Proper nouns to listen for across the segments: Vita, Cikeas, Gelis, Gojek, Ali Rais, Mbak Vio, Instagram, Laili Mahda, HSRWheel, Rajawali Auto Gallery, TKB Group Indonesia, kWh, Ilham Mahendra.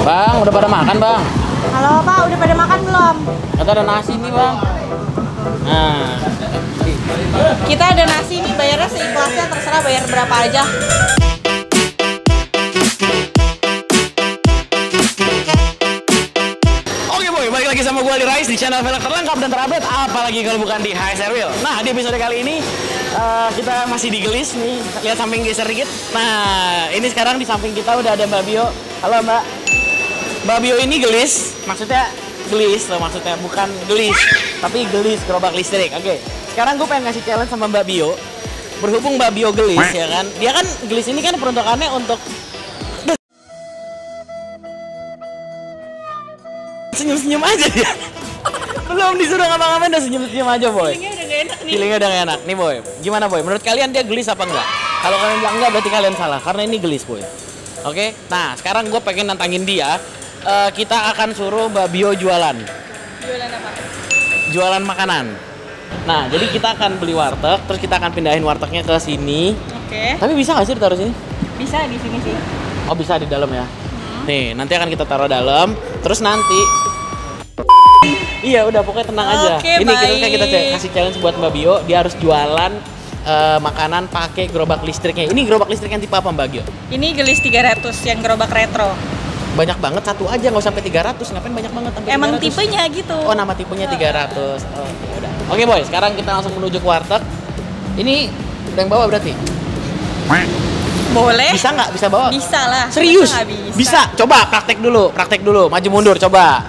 Bang, udah pada makan, Bang? Halo, Pak, udah pada makan belum? Kita ada nasi nih, Bang. Nah, kita ada nasi nih, bayarnya seikhlasnya, terserah bayar berapa aja. Sama gue Ali Rais di channel film terlengkap dan terupdate, apalagi kalau bukan di HSRWheel. Nah, di episode kali ini kita masih di Gelis nih, lihat samping geser dikit. Nah, ini sekarang di samping kita udah ada Mbak Vio. Halo Mbak. Mbak Vio ini Gelis, maksudnya Gelis loh, maksudnya bukan Gelis, tapi Gelis gerobak listrik. Oke, sekarang gue pengen ngasih challenge sama Mbak Vio. Berhubung Mbak Vio Gelis ya kan, dia kan Gelis ini kan peruntukannya untuk senyum-senyum aja dia. Belum disuruh ngapa-ngapain udah senyum-senyum aja, Boy. Feelingnya udah gak enak nih. Feelingnya udah gak enak nih, Boy. Gimana, Boy? Menurut kalian dia gelis apa enggak? Kalau kalian bilang enggak berarti kalian salah, karena ini gelis, Boy. Oke? Nah, sekarang gue pengen nantangin dia. Kita akan suruh Mbak Vio jualan. Jualan apa? Jualan makanan. Nah, jadi kita akan beli warteg, terus kita akan pindahin wartegnya ke sini. Oke. Tapi bisa gak sih ditaruh sini? Bisa di sini sih. Oh, bisa di dalam ya? Nih, nanti akan kita taruh dalam, terus nanti iya udah pokoknya tenang aja. Ini kita kasih challenge buat Mbak Vio, dia harus jualan makanan pakai gerobak listriknya. Ini gerobak listrik yang tipe apa, Mbak Vio? Ini Gelis 300 yang gerobak retro. Banyak banget satu aja, nggak sampai 300, ngapain banyak banget sampai 300. Emang tipenya gitu. Oh, nama tipenya 300. Oh, udah. Oke, Boy, sekarang kita langsung menuju ke warteg. Ini udah yang bawa berarti? Boleh. Bisa nggak? Bisa bawa? Bisa lah. Serius? Bisa. Bisa. Coba praktek dulu, maju mundur, coba.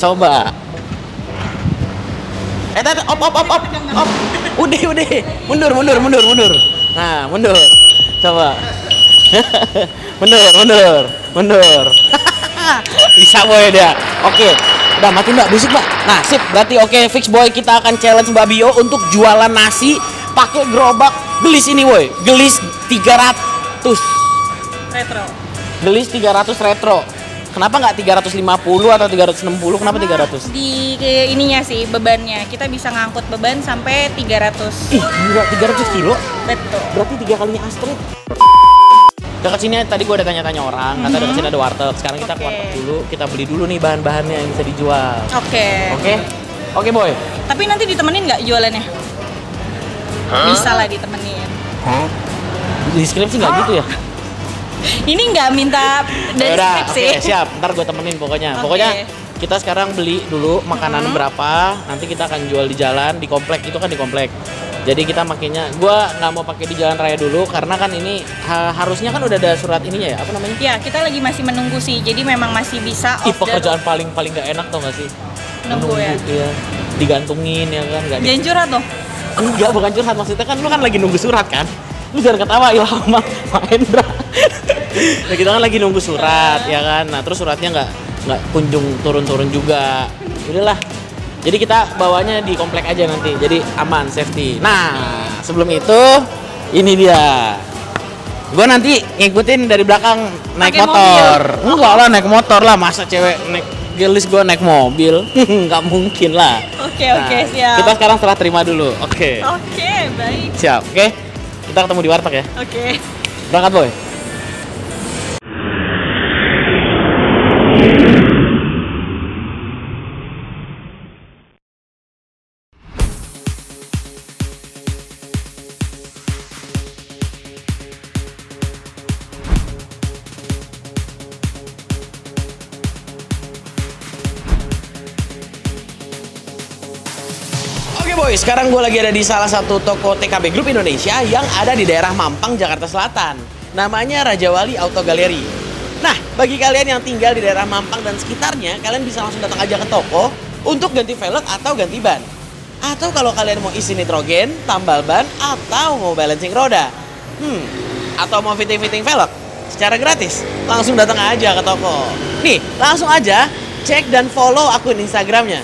Op. Udah. Mundur. Nah, mundur. Coba. mundur. Bisa, Boy, dia. Oke. Udah mati Mbak, busuk Mbak. Nah, sip. Berarti oke, fix, Boy, kita akan challenge Mbak Vio untuk jualan nasi pakai gerobak Gelis ini, Boy. Gelis 300 retro. Gelis 300 retro. Kenapa nggak 350 atau 360? Kenapa 300? Di ininya sih bebannya. Kita bisa ngangkut beban sampai 300. Ih, gila, 300 kilo? Betul. Berarti 3 kalinya Astrid. Dekat sini tadi gua ada tanya-tanya orang, kata dekat sini ada warteg. Sekarang kita ke warteg dulu, kita beli dulu nih bahan-bahannya yang bisa dijual. Oke, Boy. Tapi nanti ditemenin nggak jualannya? Bisa lah ditemenin. Di skripsi nggak gitu ya? Ini nggak minta dari skripsi. Okay, siap, ntar gue temenin pokoknya. Okay. Pokoknya kita sekarang beli dulu makanan berapa, nanti kita akan jual di jalan, di komplek, itu kan di komplek. Jadi kita makanya, gue nggak mau pakai di jalan raya dulu, karena kan ini harusnya kan udah ada surat ininya ya, apa namanya? Ya, kita lagi masih menunggu sih, jadi memang masih bisa. Ih, pekerjaan paling nggak enak tau nggak sih? Menunggu ya? Iya, digantungin ya kan? Jangan curhat dong? Enggak, bukan curhat, maksudnya kan lu kan lagi nunggu surat kan? Lu jangan ketawa, Ilham Mahendra. Nah, kita kan lagi nunggu surat ya kan. Nah, terus suratnya nggak kunjung turun juga. Udahlah. Jadi kita bawanya di komplek aja nanti. Jadi aman, safety. Nah, sebelum itu ini dia. Gue nanti ngikutin dari belakang naik pake motor. Enggak lah, naik motor lah, masa cewek naik Gelis gue naik mobil. Nggak mungkin lah. Oke, siap. Kita sekarang setelah terima dulu. Oke. Oke, baik. Siap. Oke. Kita ketemu di warteg ya. Oke. Berangkat, Boy. Sekarang gue lagi ada di salah satu toko TKB Group Indonesia yang ada di daerah Mampang, Jakarta Selatan. Namanya Rajawali Auto Gallery. Nah, bagi kalian yang tinggal di daerah Mampang dan sekitarnya, kalian bisa langsung datang aja ke toko untuk ganti velg atau ganti ban. Atau kalau kalian mau isi nitrogen, tambal ban, atau mau balancing roda. Atau mau fitting-fitting velg secara gratis. Langsung datang aja ke toko. Nih, langsung aja cek dan follow akun Instagramnya.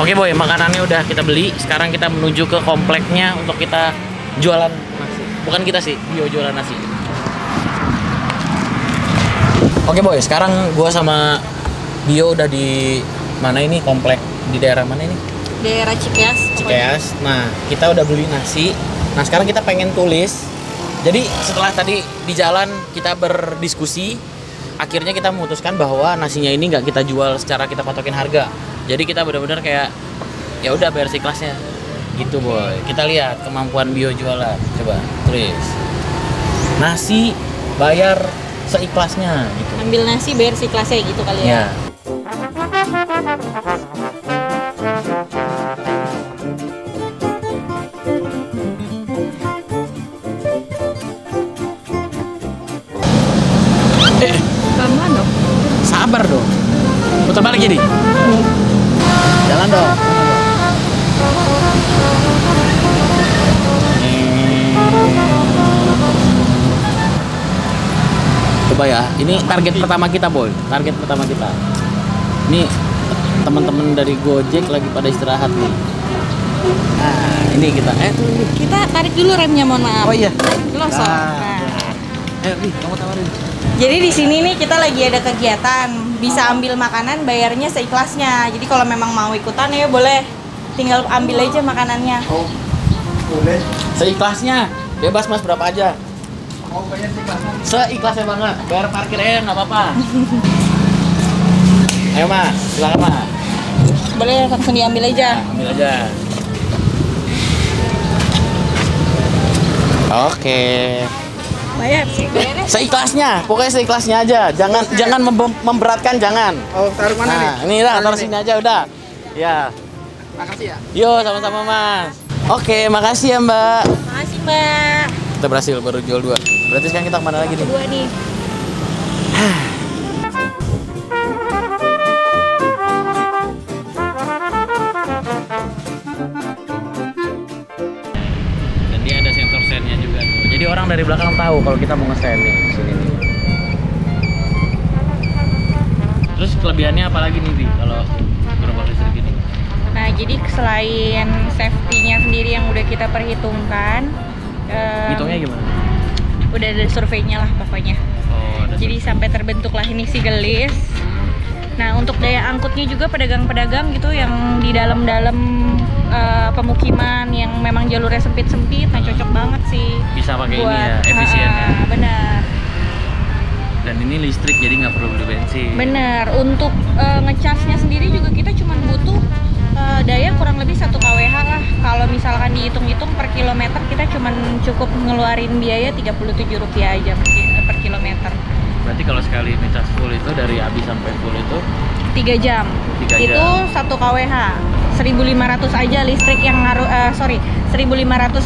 Oke, Boy, makanannya udah kita beli. Sekarang kita menuju ke kompleknya untuk kita jualan nasi. Bukan kita sih, Vio jualan nasi. Oke, Boy, sekarang gue sama Vio udah di mana ini? Komplek di daerah mana ini? Daerah Cikeas. Nah, kita udah beli nasi. Nah sekarang kita pengen tulis. Jadi setelah tadi di jalan kita berdiskusi, akhirnya kita memutuskan bahwa nasinya ini nggak kita jual secara kita patokin harga. Jadi kita benar-benar kayak ya udah bayar seikhlasnya gitu boy. Kita lihat kemampuan Bio jualan. Coba tulis nasi bayar seikhlasnya gitu. Ambil nasi bayar seikhlasnya gitu kali ya. Sabar dong, putar balik jadi. Jalan dong. Coba ya, ini target pertama kita boy. Target pertama kita. Ini teman-teman dari Gojek lagi pada istirahat nih. Nah, ini kita. Kita tarik dulu remnya, mohon maaf. Oh iya. Losong. Nah. Kamu tawarin. Jadi di sini nih kita lagi ada kegiatan, bisa ambil makanan bayarnya seikhlasnya. Jadi kalau memang mau ikutan ya boleh, tinggal ambil aja makanannya. Oh, boleh. Seikhlasnya, bebas mas berapa aja. Oh, bayar seikhlasnya. Seikhlasnya banget, bayar parkir aja nggak apa-apa. Ayo mas, silakan mas. Boleh langsung diambil aja. Nah, ambil aja. Oke. Bayar sih, bayarnya seikhlasnya, pokoknya seikhlasnya aja, jangan oh, jangan memberatkan, jangan. Oh, taruh mana nih? Nah, ini lah, taruh sini aja udah. Ya. Makasih ya. Yo, sama-sama mas. Oke, makasih ya mbak. Makasih mbak. Kita berhasil baru jual 2. Berarti sekarang kita kemana lagi nih? 2 nih. Jadi orang dari belakang tahu kalau kita mau nge-send nih di sini nih. Terus kelebihannya apa lagi nih Bi kalau gerobak listrik ini? Nah, jadi selain safety-nya sendiri yang udah kita perhitungkan, hitungnya gimana? Udah ada surveinya lah pokoknya. Oh, ada. Jadi sampai terbentuklah ini si Gelis. Nah, untuk daya angkutnya juga pedagang-pedagang gitu yang di dalam-dalam pemukiman yang memang jalurnya sempit-sempit, nah cocok banget sih. Bisa pakai buat, ini ya, efisien ya. Benar. Dan ini listrik jadi nggak perlu beli bensin. Benar. Untuk ngecasnya sendiri juga kita cuma butuh daya kurang lebih 1 kWh lah. Kalau misalkan dihitung-hitung per kilometer kita cuma cukup ngeluarin biaya Rp37 aja per kilometer. Berarti kalau sekali ngecas full itu dari habis sampai full itu 3 jam. 3 jam. Itu 1 kWh. 1.500 aja listrik yang harus, Rp1.500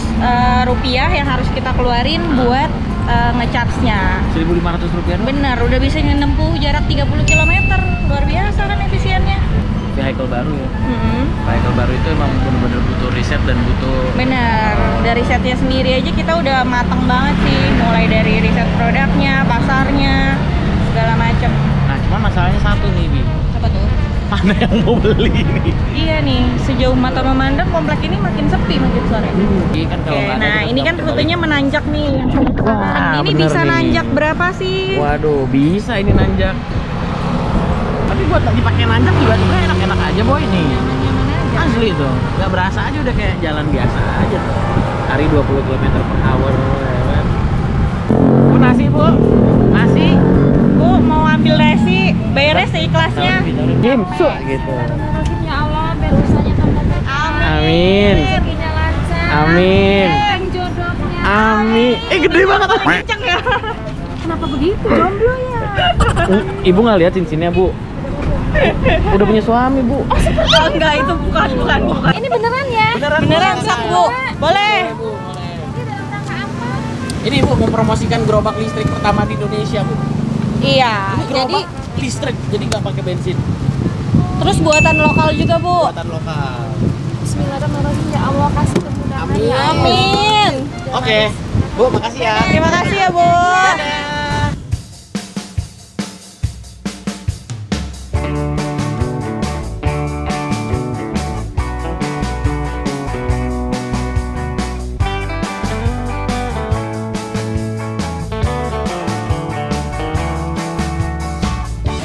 yang harus kita keluarin buat ngecharge-nya. Rp1.500? Bener, udah bisa menempuh jarak 30 km, luar biasa kan efisiennya. Vehicle baru ya? Vehicle baru itu emang bener-bener butuh riset dan butuh... Bener, dari risetnya sendiri aja kita udah matang banget sih, mulai dari riset produknya, pasarnya, segala macam. Nah cuman masalahnya satu nih Bi. Apa tuh? Mana yang mau beli ini? Iya nih, sejauh mata memandang komplek ini makin sepi makin sore. Kan kalau oke, nah ini kan rutenya menanjak nih. Wah, ini bisa nih. Nanjak berapa sih? Waduh, bisa ini nanjak. Tapi buat dipakai nanjak tiba-tiba enak-enak aja boy nih. Asli tuh, nggak berasa aja udah kayak jalan biasa aja. Hari 20 km/h. Bu nasi bu, nasi. Bu mau ambil nasi, bayarnya seikhlasnya. Jimsu gitu. Ya Allah, biar usahanya tambah berkah. Amin. Amin. Jodohnya. Amin. Gede banget. Kenceng ya. Kenapa begitu jomblonya? Ibu nggak lihat cincinnya bu? Udah punya suami bu? Oh seperti enggak itu bukan. Ini beneran ya? Beneran sok bu. Boleh. Ini ibu mempromosikan gerobak listrik pertama di Indonesia bu. Iya. Ini gerobak listrik jadi nggak pakai bensin. Terus buatan lokal juga bu. Buatan lokal. Bismillahirrahmanirrahim ya Allah kasih kemudahan. Amin. Ya. Amin. Oke, bu makasih ya. Terima kasih ya bu. Dadah.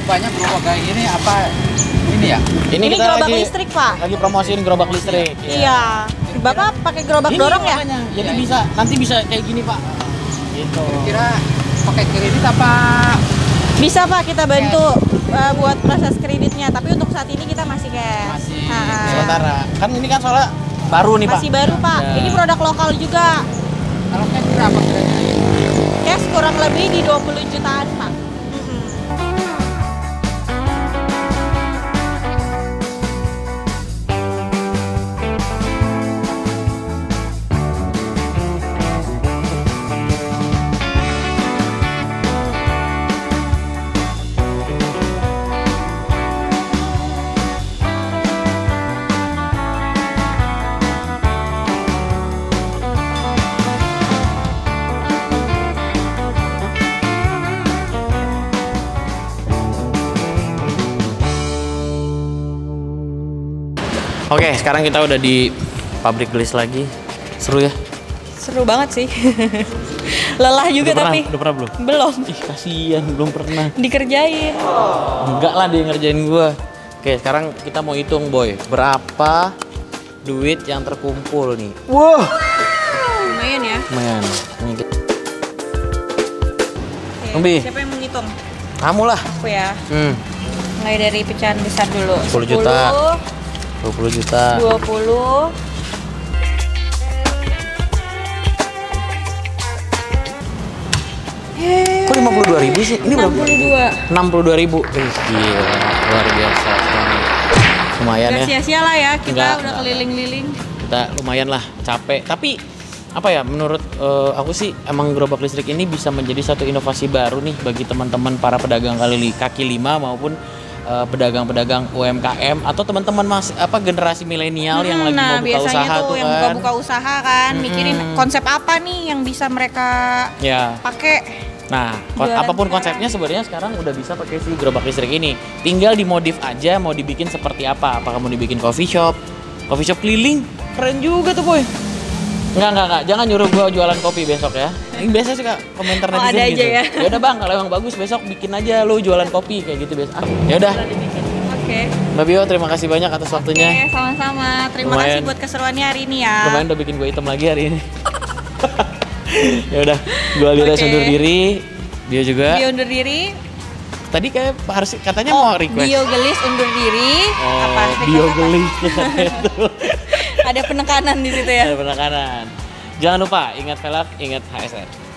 Banyak gerobak kayak gini apa ini ya? Ini gerobak lagi, listrik pak. Lagi promosiin gerobak listrik. Iya. Ya. Bapak pakai gerobak ini dorong ya? Makanya. Jadi ya, bisa, nanti bisa kayak gini Pak. Gitu. Kira pakai kredit apa? Bisa Pak, kita bantu buat proses kreditnya. Tapi untuk saat ini kita masih cash. Masih sementara. Kan ini kan soalnya baru nih Pak. Masih baru Pak. Ya. Ini produk lokal juga. Kalau cash berapa kreditnya? Cash kurang lebih di 20 jutaan Pak. Oke, sekarang kita udah di pabrik Gelis lagi. Seru ya? Seru banget sih. Lelah juga udah tapi. Udah pernah belum? Belum. Ih, kasihan belum pernah. Dikerjain. Enggak lah dia ngerjain gua. Oke, sekarang kita mau hitung Boy, berapa duit yang terkumpul nih. Wow. Lumayan ya? Lumayan. Oke, siapa yang mau ngitung? Kamu lah. Aku ya. Mulai dari pecahan besar dulu. 10 juta. 20 juta. 20. Kok 52.000 sih? Ini 62. 62.000. Gila, luar biasa. Lumayan ya. Sia-sia lah ya, kita udah keliling-liling. Kita lumayan lah, capek. Tapi apa ya, menurut aku sih emang gerobak listrik ini bisa menjadi satu inovasi baru nih bagi teman-teman para pedagang kaki lima maupun pedagang-pedagang UMKM atau teman-teman mas generasi milenial yang lagi mau buka usaha tuh yang kan buka usaha kan mikirin konsep apa nih yang bisa mereka pakai. Nah, apapun konsepnya sebenarnya sekarang udah bisa pakai si gerobak listrik ini. Tinggal dimodif aja mau dibikin seperti apa? Apakah mau dibikin coffee shop keliling? Keren juga tuh Boy. Enggak, jangan nyuruh gua jualan kopi besok ya. Ini biasa suka komentar netizen ada gitu. Ya udah Bang, kalau emang bagus besok bikin aja lu jualan kopi kayak gitu biasa. Ya udah. Oke. Mbak Vio, terima kasih banyak atas waktunya. Oke, sama-sama. Terima kasih buat keseruannya hari ini ya. Lumayan udah bikin gue hitam lagi hari ini. Ya udah, gua Ali Rais undur diri. Dia juga. Dia undur diri. Tadi kayak harus katanya mau request. Bio Gelis undur diri. Oh, apa? Bio Gelis. Ada penekanan di situ ya. Ada penekanan. Jangan lupa ingat velg, ingat HSR.